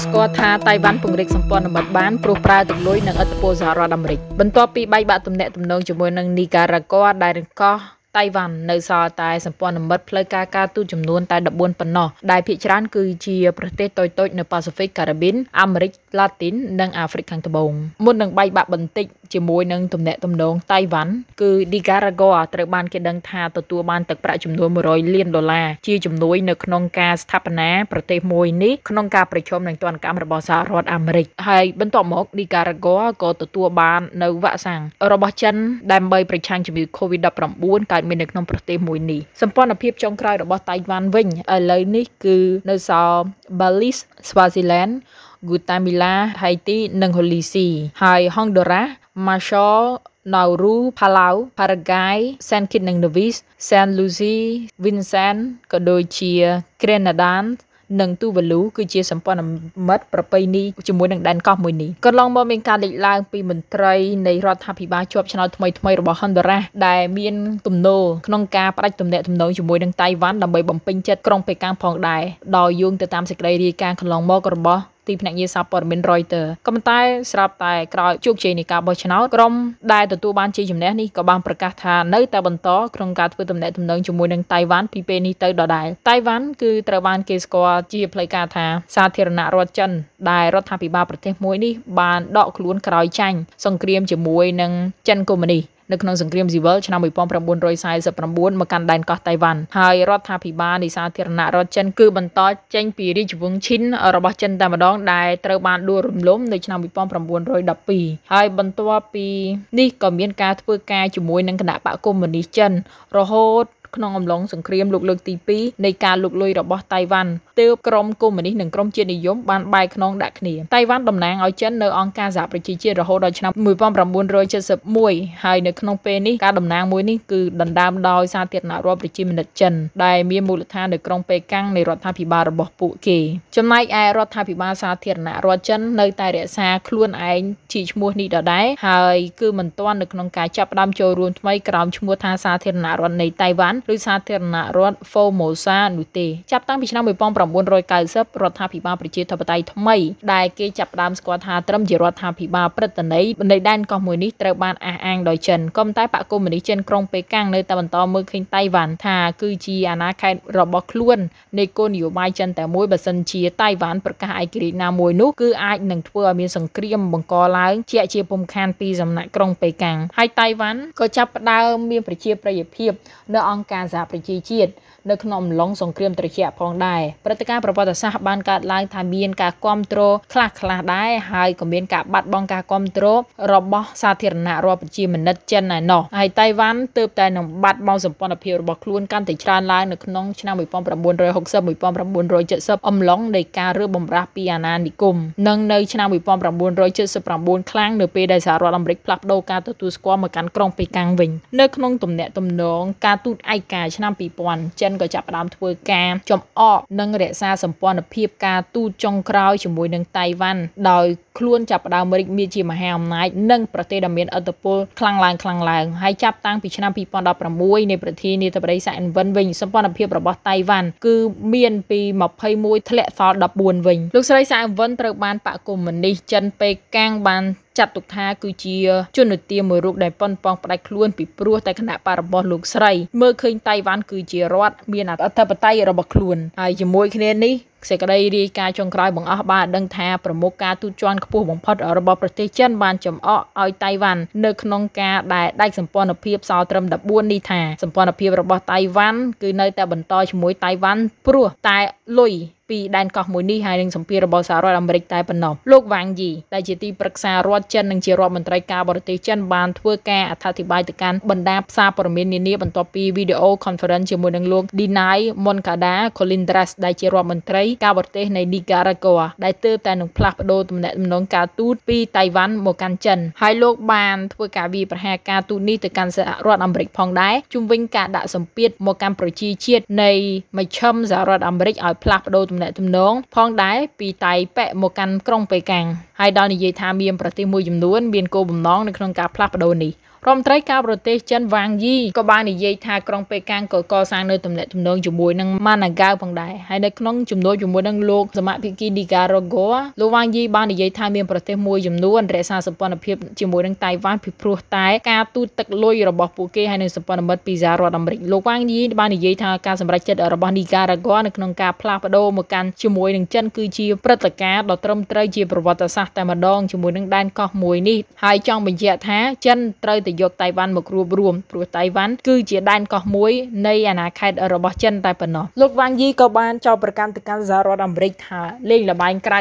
គេស្គាល់ថាតៃវ៉ាន់ពង្រីកសម្ព័ន្ធមិត្តបានព្រោះប្រើទឹកលុយនិងឥទ្ធិពលសហរដ្ឋអាមេរិកបន្ទាប់ពីបែកបាក់ទំនាក់ទំនងជាមួយនឹងនីការ៉ាហ្គួដែលរកោះតៃវ៉ាន់នៅសល់តែសម្ព័ន្ធមិត្តផ្លូវការការទូតចំនួនតែ14ប៉ុណ្ណោះដែលភាគច្រើនគឺជាប្រទេសតូចៗនៅប៉ាស៊ីហ្វិកការ៉ាប៊ីនអាមេរិកឡាទីននិងអាហ្វ្រិកខាងត្បូងមុននឹងបែកបាក់បន្តិចជាមួយនឹងទំនាក់ទំនងតៃវ៉ាន់គឺនីការ៉ាហ្គួត្រូវបានគេដឹងថាទទួលបានទឹកប្រាក់ចំនួន$100 លានជាជំនួយនៅក្នុងការស្ថាបនាប្រទេសមួយនេះក្នុងការប្រឈមនឹងទណ្ឌកម្មរបស់សហរដ្ឋអាមេរិកហើយបន្ទាប់មកនីការ៉ាហ្គួក៏ទទួលបាននៅវ៉ាក់សាំងរបស់ចិនដើម្បីប្រឆាំងជំងឺ COVID-19 កើតមាននៅក្នុងប្រទេសមួយនេះសម្ព័ន្ធភាពចុងក្រោយរបស់តៃវ៉ាន់វិញឥឡូវនេះគឺនៅសល់បាលីស ស្វាស៊ីឡែន ហ្គូតាមីឡា ហៃទី និងហូលីស៊ីហើយហុងដូរ៉ាស់ ម៉ាឈ័រ ណៅរូ ផាឡៅ ប៉ារ៉ាហ្គាយ សាន់គីត និងណាវីស សាន់លូស៊ី វីនសាន់ ក៏ដូចជាក្រេណាដានិងទូវ៉ាលូគឺជាសម្ព័ន្ធមិត្តប្រពៃណីជាមួយនឹងដែនកោះមួយនេះក៏ឡងមកមានការលេចឡើងពីមន្ត្រីនៃរដ្ឋាភិបាលជាប់ឆ្នោតថ្មីៗរបស់ហុនដូរ៉ាស់ដែលមានទំនោរក្នុងការផ្ដាច់ទំនាក់ទំនងជាមួយនឹងតៃវ៉ាន់ដើម្បីបំពេញចិត្តក្រុងប៉េកាំងផងដែរដោយយោងទៅតាមសេចក្តីរាយការណ៍កន្លងមករបស់ទីភ្នាក់ងារសារព័ត៌មាន Reuters ក៏ប៉ុន្តែស្រាប់តែក្រោយជោគជ័យនៃការបោះឆ្នោតក្រុមដែលទទួលបានជ័យជំនះនេះក៏បានប្រកាសថានៅតែបន្តក្នុងការធ្វើទំនាក់ទំនងជាមួយនឹងតៃវ៉ាន់ពីពេលនេះទៅដដែលតៃវ៉ាន់គឺត្រូវបានគេស្គាល់ជាផ្លូវការថាសាធារណរដ្ឋចិនដែលរដ្ឋាភិបាលប្រទេសមួយនេះបានដកខ្លួនក្រោយចាញ់សង្គ្រាមជាមួយនឹងចិនកុម្មុយនីសនៅក្នុងសង្គ្រាមស៊ីវិលឆ្នាំ1949មកកាន់ដែនកោះតៃវ៉ាន់ហើយរដ្ឋាភិបាលនៃសាធារណរដ្ឋចិនគឺបន្តចេញពីរាជវង្សឈិនរបស់ចិនតែម្ដងដែលត្រូវបានដួលរំលំនៅឆ្នាំ1912ហើយបន្ទាប់ពីនេះក៏មានការធ្វើការជាមួយនឹងគណបកកុម្មុយនីសចិនរហូតក្នុងអំឡុងសង្គ្រាមលោកលើកទី2នៃការលុកលុយរបស់តៃវ៉ាន់ទើបក្រុមកុម្មុយនីសនិងក្រុមជាតិនិយមបានបែកខ្នងដាក់គ្នាតៃវ៉ាន់តំណាងឲ្យចិននៅអង្គការសហប្រជាជាតិរហូតដល់ឆ្នាំ1971ហើយនៅក្នុងពេលនេះការតំណាងមួយនេះគឺដណ្ដើមដោយសាធារណរដ្ឋប្រជាមានិតចិនដែលមានមូលដ្ឋាននៅក្រុងប៉េកាំងនៃរដ្ឋាភិបាលរបស់ពួកគេចំណែកឯរដ្ឋាភិបាលសាធារណរដ្ឋចិននៅតែរក្សាខ្លួនឯងជាឈ្មោះនេះដដែលហើយគឺមិនទាន់នៅក្នុងការចាប់ផ្ដើមចូលរួមថ្មីក្រោមឈ្មោះថាសាធារណរដ្ឋនៃតៃវ៉ាន់ឬសាធារណរដ្ឋ Formosa នោះទេចាប់តាំងពីឆ្នាំ1990រដ្ឋាភិបាលប្រជាធិបតេយ្យថ្មីដែលគេចាប់ផ្ដើមស្គាល់ថាត្រឹមជារដ្ឋាភិបាលព្រឹត្តន័យនៃដែនកោះមួយនេះត្រូវបានអះអាងដោយចិនក៏ប៉ុន្តែបកគមនីចិនក្រុងប៉េកាំងនៅតែបន្តមើលឃើញតៃវ៉ាន់ថាគឺជាអាណាខេត្តរបស់ខ្លួននៃគោលនយោបាយចិនតែមួយបើសិនជាតៃវ៉ាន់ប្រកាសឯករាជ្យណាមួយនោះគឺអាចនឹងធ្វើឲ្យមានសង្គ្រាមបង្កឡើងជាពំខានពីសំណាក់ក្រុងប៉េកាំងហើយតៃវ៉ាន់ក៏ចាប់ផ្ដើមមានប្រជាប្រិយភាពនៅអង្គការសហប្រជាជាតិនៅក្នុងអំឡុងសង្គ្រាមត្រជាក់ផងដែរព្រឹត្តិការណ៍ប្រវត្តិសាស្ត្របានកើតឡើងថាមានការគ្រប់គ្រងខ្លះៗដែរហើយក៏មានការបាត់បង់ការគ្រប់គ្រងរបស់សាធារណរដ្ឋប្រជាមានិតចិនឯណោះហើយតៃវ៉ាន់ទើបតែនឹងបាត់បង់សម្ព័ន្ធភាពរបស់ខ្លួនកាន់តែច្រើនឡើងនៅក្នុងឆ្នាំ1960 1970អំឡុងនៃការរើបម្រាស់ពីអាណានិគមនិងនៅឆ្នាំ1979ខ្លាំងនៅពេលដែលសហរដ្ឋអាមេរិកផ្លាស់ប្ដូរការទទួលស្គាល់មកកាន់ក្រុងប៉េកាំងវិញនៅក្នុងទំនាក់ទំនងការទូតឯកការឆ្នាំ2000ចិនក៏ចាប់ផ្ដើមធ្វើការចំអកនិងរក្សាសម្ព័ន្ធភាពការទូតចុងក្រោយជាមួយនឹងតៃវ៉ាន់ដោយខ្លួនចាប់ផ្ដើមរីករាលដាលជាមហាអំណាចនិងប្រទេសដែលមានឥទ្ធិពលខ្លាំងឡើងហើយចាប់តាំងពីឆ្នាំ2016នៃប្រធានាធិបតីសាអ៊ិនវិនវិញសម្ព័ន្ធភាពរបស់តៃវ៉ាន់គឺមានពី21ធ្លាក់ដល់14វិញលោកស្រីសាអ៊ិនវិនត្រូវបានបកគមនីសចិនប៉េកាំងបានចាត់ទុកថាគឺជាជននទាមួយរូបដែលប៉ុនប៉ងផ្ដាច់ខ្លួនពីព្រោះតែគណៈបករបស់លោកស្រីមើលឃើញតៃវ៉ាន់គឺជារដ្ឋមានអធិបតេយ្យរបស់ខ្លួនហើយជាមួយគ្នានេះសេចក្តីរាយការណ៍ចុងក្រោយបង្អស់បានដឹងថាប្រមុខការទូតជាន់ខ្ពស់បំផុតរបស់ប្រទេសចិនបានចំអកឲ្យតៃវ៉ាន់នៅក្នុងការដែលដាច់សម្ព័ន្ធភាពសល់ត្រឹម14នេះថាសម្ព័ន្ធភាពរបស់តៃវ៉ាន់គឺនៅតែបន្តជាមួយតៃវ៉ាន់ព្រោះតែលុយពីដែនកោះមួយនេះហើយនឹងសម្ភាររបស់សហរដ្ឋអាមេរិកតែប៉ុណ្ណោះលោកវ៉ាងយីដែលជាទីប្រឹក្សារដ្ឋចិននិងជារដ្ឋមន្ត្រីការបរទេសចិនបានធ្វើការអត្ថាធិប្បាយទៅកាន់បណ្ដាផ្សារព័ត៌មាននានាបន្ទាប់ពីវីដេអូ conference ជាមួយនឹងលោក Dinai Moncada Colindres ដែលជារដ្ឋមន្ត្រីការបរទេសនៃ Nicaragua ដែលទើបតែនឹងផ្លាស់ប្ដូរទំនាក់ទំនងការទូតពីតៃវ៉ាន់មកកាន់ចិនហើយលោកបានធ្វើការវាយប្រហារការទូតនេះទៅកាន់សហរដ្ឋអាមេរិកផងដែរជំវិញការដាក់សម្ពាធមកកាន់ប្រជាជាតិនៃមជ្ឈមសហរដ្ឋអាមេរិកឲ្យផ្លាស់ប្ដូរអ្នកទំនងផងដែរពីតៃប៉ែកមកកាន់ក្រុងប៉េកាំងហើយដល់និយាយថាមានប្រទេសមួយចំនួនមានគោលបំណងនៅក្នុងការផ្លាស់ប្ដូរនេះ ចោលប្រកាន់ទៅកាន់សហរដ្ឋអាមេរិកថាលេងល្បែងក្រៅ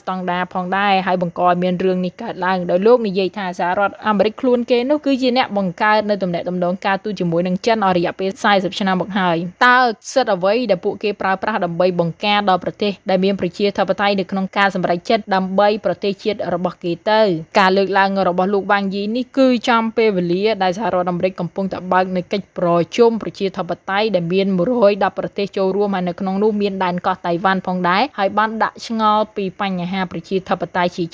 ស្តង់ដារផងដែរហើយបង្កឲ្យមានរឿងនេះកើតឡើងដោយលោកនាយថាសហរដ្ឋអាមេរិកកំពុងតែបើកនៅកិច្ចប្រជុំប្រជាធិបតយដែលមានមូល110ប្រទេសចូលរួមហើយនៅក្នុងនោះមានដែនកោះតៃវ៉ាន់ បាននិយាយ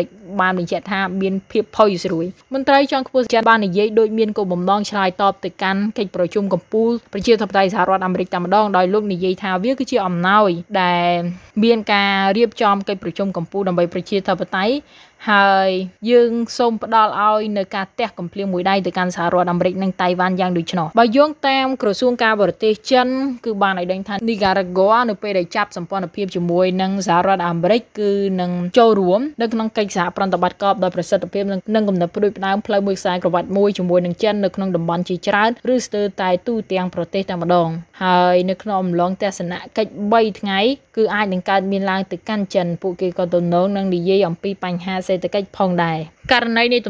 ដូចមានគោលបំណងឆ្លើយតបទៅកាន់កិច្ចប្រជុំកំពូលប្រជាធិបតេយ្យសហរដ្ឋអាមេរិកតែម្ដងដោយលោកនាយថាវាគឺជាអំណោយដែលមានការរៀបចំកិច្ចប្រជុំកំពូលដើម្បីប្រជាធិបតេយ្យ ហើយយើងសូមផ្ដល់ឲ្យនៅការទះកំភ្លៀងមួយដៃទៅកាន់សហរដ្ឋអាមេរិកនិងតៃវ៉ាន់យ៉ាងដូចនោះបើយើងតាមក្រសួងការបរទេសចិនគឺបានឲ្យដឹងថានីការ៉ាហ្គួអានៅពេលដែលចាប់សម្ព័ន្ធភាពជាមួយនឹងសហរដ្ឋអាមេរិកគឺនឹងចូលរួមនៅក្នុងកិច្ចសហប្រតិបត្តិការដ៏ប្រសិទ្ធភាពនិង ការណីនេះតំ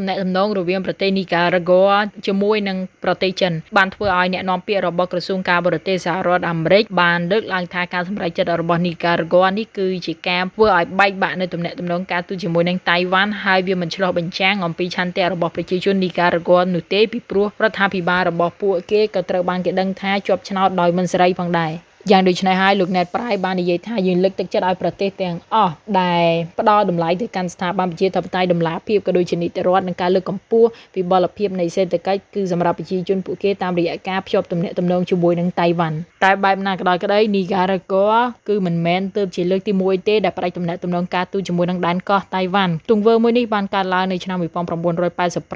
ណែងរវាងប្រទេសនីការ៉ាហ្គួជាមួយនឹងប្រទេសចិនបានធ្វើឲ្យអ្នកនាំពាក្យរបស់ក្រសួងការបរទេសសហរដ្ឋអាមេរិកបានលើកឡើងថាការសម្រេចចិត្តរបស់នីការ៉ាហ្គួនេះគឺជាការធ្វើឲ្យបែកបាក់នៅតំណែងនីការ៉ាហ្គួនេះគឺជាការធ្វើឲ្យបែកបាក់នៅតំណែងការទូតជាមួយនឹងតៃវ៉ាន់ហើយវាមិនឆ្លោះបញ្ចាំងអំពីឆន្ទៈរបស់ប្រជាជននីការ៉ាហ្គួនោះទេពីព្រោះរដ្ឋាភិបាលរបស់ពួកគេក៏ត្រូវបានគេដឹងថាជាប់ឆ្នោតដោយមិនសេរីផងដែរ យ៉ាងដូចនេះហើយលោកអ្នកប្រាយបាននិយាយថាយើងលើកទឹកចិត្តឲ្យប្រទេសទាំងអស់ដែលផ្ដោតតម្លៃទៅកាន់ស្ថាប័នវិជាធិបតេយ្យតម្លាភាពក៏ដូចជានីតិរដ្ឋនិងការលើកកម្ពស់វិបលភាពនៃសេដ្ឋកិច្ចគឺសម្រាប់ប្រជាជនពួកគេតាមរយៈការភ្ជាប់ទំនាក់ទំនងជាមួយនឹងតៃវ៉ាន់តែបែបណាក៏ដោយក្ដីនីការ៉ាហ្គួគឺមិនមែនទើបជាលើកទី 1 ទេដែលប្រទេសតំណែងតំណងកាទូជាមួយនឹងដែនកោះតៃវ៉ាន់ទង្វើមួយនេះបានកើតឡើងនៅឆ្នាំ 2009 ហើយបន្តមកក៏ផ្លាស់ប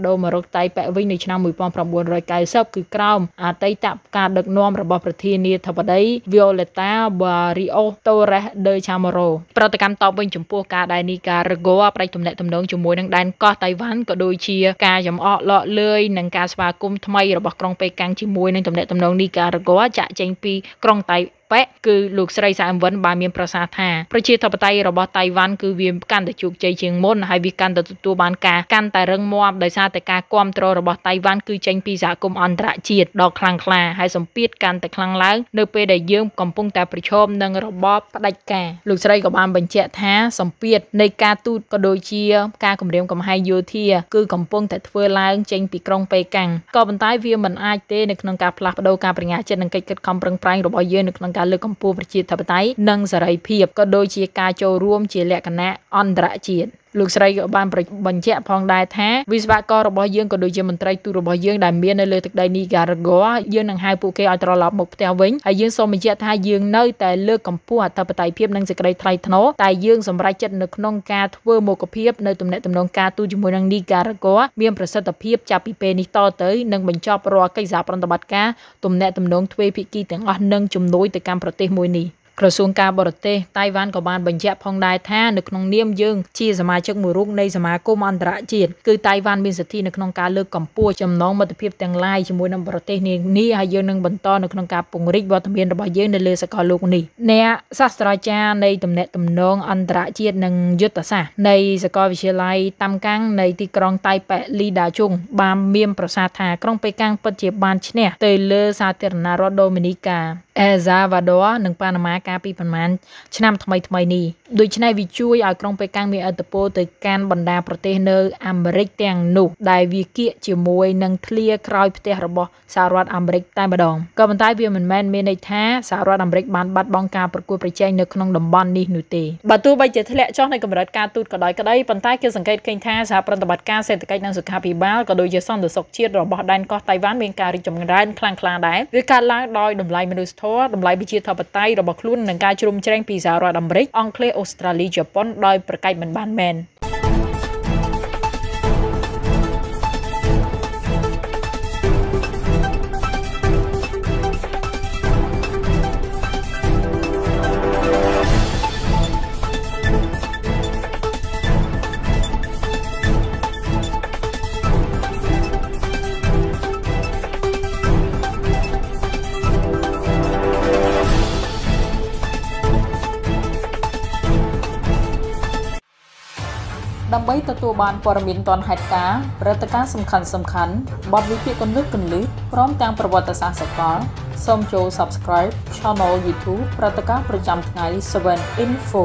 ្ដូរមករកតៃប៉ែវិញនៅឆ្នាំ 1990 គឺក្រោមអតីតកាដឹកនាំរបស់ប្រធានាធិបតី គឺលោកស្រីសាអឹមវ៉ិនបានមានប្រសាសន៍ថាប្រជាធិបតេយ្យរបស់តៃវ៉ាន់គឺវាកាន់តែជោគជ័យជាងមុនហើយវាកាន់តែទទួលបានការកាន់តែរឹងមាំដោយសារតែការគាំទ្ររបស់តៃវ៉ាន់គឺចេញពីសហគមន៍អន្តរជាតិដ៏ខ្លាំងក្លាហើយសម្ពាធកាន់តែខ្លាំងឡើងនៅពេលដែលយើងកំពុងតែប្រឈមនឹងរបបផ្ដាច់ការលោកស្រីក៏បានបញ្ជាក់ថាសម្ពាធនៃការទូតក៏ដូចជាការគម្រាមកំហែងយោធាគឺកំពុងតែធ្វើឡើងចេញពីក្រុងប៉េកាំងក៏ប៉ុន្តែវាមិនអាចទេនៅក្នុងការផ្លាស់ប្ដូរការបរិញ្ញាចិត្តនិងកិច្ចខិតខំប្រឹងប្រែងរបស់យើងនៅក្នុងការលើកកម្ពស់ប្រជាធិបតេយ្យនិងសេរីភាពក៏ដូចជាការចូលរួមជាលក្ខណៈ អន្តរជាតិដ៏ខ្លាំងក្លាហើយសម្ពាធកាន់តែខ្លាំងឡើងនៅពេលដែលយើងកំពុងតែប្រឈមនឹងរបបផ្ដាច់ការលោកស្រីក៏បានបញ្ជាក់ផងដែរថា វិស្វកររបស់យើងក៏ដូចជាមន្ត្រីទូតរបស់យើងដែលមាននៅលើទឹកដីនីការ៉ាហ្គួយើងនឹងហៅពួកគេឲ្យត្រឡប់មកផ្ទះវិញហើយយើងសូមបញ្ជាក់ថាយើងនៅតែលើកកម្ពស់អធិបតេយ្យភាពនិងសេចក្តីថ្លៃថ្នូរតែយើងសម្រេចចិត្តនៅក្នុងការធ្វើមុខភាពនៅទំនាក់ទំនងការទូតជាមួយនឹងនីការ៉ាហ្គួមានប្រសិទ្ធភាពចាប់ពីពេលនេះតទៅនិងបញ្ចប់រាល់កិច្ចសហប្រតិបត្តិការទំនាក់ទំនងទ្វេភាគីទាំងអស់នឹងជំនួយទៅកាន់ប្រទេសមួយនេះ ក្រសួងការបរទេសតៃវ៉ាន់ក៏បានបញ្ជាក់ផងដែរថានៅក្នុងនាមយើងជាសមាជិកមួយរូបនៃសមាគមអន្តរជាតិគឺតៃវ៉ាន់មានសិទ្ធិក្នុងការលើកកម្ពស់ចំណងមិត្តភាពទាំងឡាយជាមួយនឹងប្រទេសនានាហើយយើងនឹងបន្តនៅក្នុងការពង្រីកវត្តមានរបស់យើងនៅលើសកលលោកនេះអ្នកសាស្ត្រាចារ្យនៃតំណែងតំណងអន្តរជាតិនិងយុទ្ធសាស្ត្រនៃសាកលវិទ្យាល័យតាំកាំងនៃទីក្រុងតៃប៉េលីដាជុងបានមានប្រសាសន៍ថាក្រុងប៉េកាំងពិតជាបានឈ្នះទៅលើសាធារណរដ្ឋដូមីនីកា Salvador និងប៉ាណាម៉ាកាលពីប្រមាណឆ្នាំថ្មីថ្មីនេះដូច្នេះវាជួយឲ្យក្រុងប៉េកាំងមានឥទ្ធិពលទៅកាន់បណ្ដាប្រទេសនៅអាមេរិកទាំងនោះ តម្លៃវិជាធិបតេយ្យរបស់ខ្លួននឹងការជ្រុំជ្រែងពីសហរដ្ឋអាមេរិកអង់គ្លេសអូស្ត្រាលីជប៉ុនដោយប្រកែកមិនបានមែន ដើម្បីទទួលបានព័ត៌មានទាន់ហេតុការណ៍ព្រឹត្តិការណ៍សំខាន់ៗបទវិភាគគន្លឹះព្រមទាំងប្រវត្តិសាស្ត្រសកលសូមចូល Subscribe Channel YouTube ព្រឹត្តិការណ៍ប្រចាំថ្ងៃ 7 Info